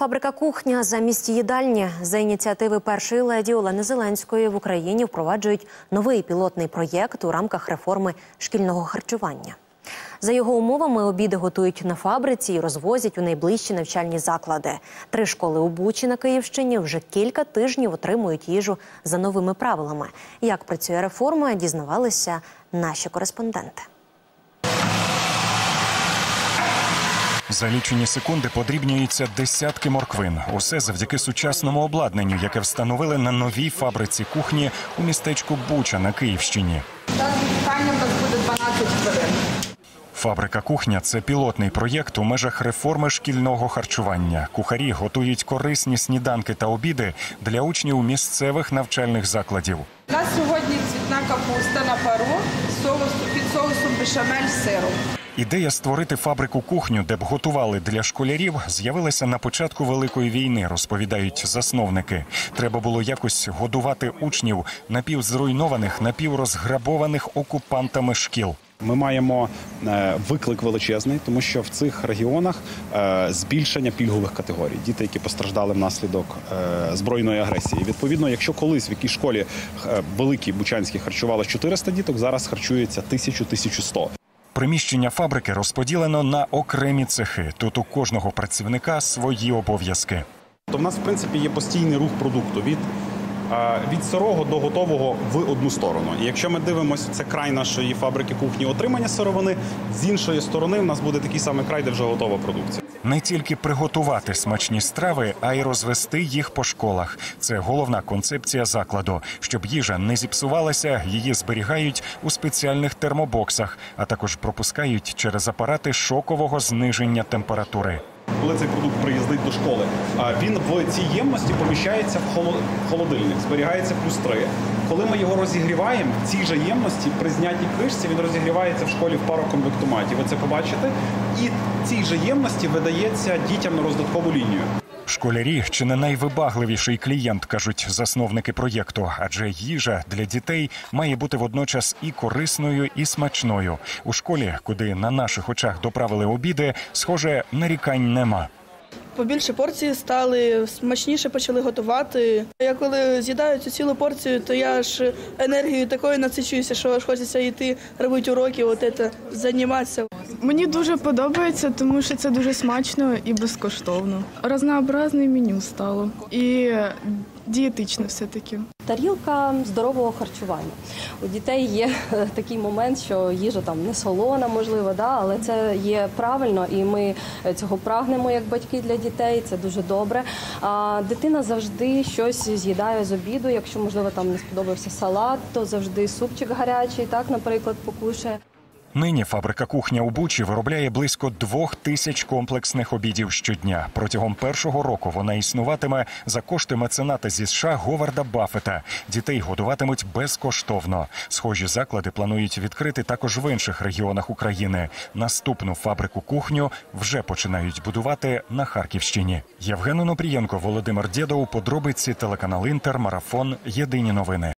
Фабрика «Кухня» замість їдальні. За ініціативи першої леді Олени Зеленської в Україні впроваджують новий пілотний проєкт у рамках реформи шкільного харчування. За його умовами, обіди готують на фабриці і розвозять у найближчі навчальні заклади. 3 школи у Бучі на Київщині вже кілька тижнів отримують їжу за новими правилами. Як працює реформа, дізнавалися наші кореспонденти. За лічені секунди подрібнюються десятки морквин. Усе завдяки сучасному обладнанню, яке встановили на новій фабриці кухні у містечку Буча на Київщині. Питання у нас буде 12 хвилин. Фабрика «Кухня» – це пілотний проєкт у межах реформи шкільного харчування. Кухарі готують корисні сніданки та обіди для учнів місцевих навчальних закладів. У нас сьогодні цвітна капуста на пару, під соусом бешамель з сиром. Ідея створити фабрику-кухню, де б готували для школярів, з'явилася на початку Великої війни, розповідають засновники. Треба було якось годувати учнів напівзруйнованих, напіврозграбованих окупантами шкіл. Ми маємо виклик величезний, тому що в цих регіонах збільшення пільгових категорій. Діти, які постраждали внаслідок збройної агресії. Відповідно, якщо колись в якій школі великій бучанській харчувало 400 діток, зараз харчується 1000-1100. Приміщення фабрики розподілено на окремі цехи. Тут у кожного працівника свої обов'язки. У нас, в принципі, є постійний рух продукту від сирого до готового в одну сторону. І якщо ми дивимося, це край нашої фабрики кухні отримання сировини, з іншої сторони в нас буде такий самий край, де вже готова продукція. Не тільки приготувати смачні страви, а й розвести їх по школах. Це головна концепція закладу. Щоб їжа не зіпсувалася, її зберігають у спеціальних термобоксах, а також пропускають через апарати шокового зниження температури. Коли цей продукт приїздить до школи, він в цій ємності поміщається в холодильник, зберігається +3. Коли ми його розігріваємо, в цій же ємності при знятій кришці він розігрівається в школі в парокомплектоматі. Ви це побачите. І в цій же ємності видається дітям на роздаткову лінію. Школярі чи не найвибагливіший клієнт, кажуть засновники проєкту, адже їжа для дітей має бути водночас і корисною, і смачною. У школі, куди на наших очах доправили обіди, схоже, нарікань нема. Побільше порції стали, смачніше почали готувати. Я коли з'їдаю цю цілу порцію, то я аж енергією такою насичуюся, що аж хочеться йти, робити уроки, займатися. Мені дуже подобається, тому що це дуже смачно і безкоштовно. Разнообразне меню стало і дієтичне все-таки. Тарілка здорового харчування. У дітей є такий момент, що їжа там не солона, можливо, але це є правильно, і ми цього прагнемо як батьки для дітей, це дуже добре. Дитина завжди щось з'їдає з обіду, якщо, можливо, там не сподобався салат, то завжди супчик гарячий, наприклад, покушає. Нині фабрика «Кухня» у Бучі виробляє близько 2000 комплексних обідів щодня. Протягом першого року вона існуватиме за кошти мецената зі США Говарда Баффета. Дітей годуватимуть безкоштовно. Схожі заклади планують відкрити також в інших регіонах України. Наступну фабрику «Кухню» вже починають будувати на Харківщині. Євген Онопрієнко, Володимир Дєдов, Подробиці, телеканал «Інтер», Марафон, Єдині новини.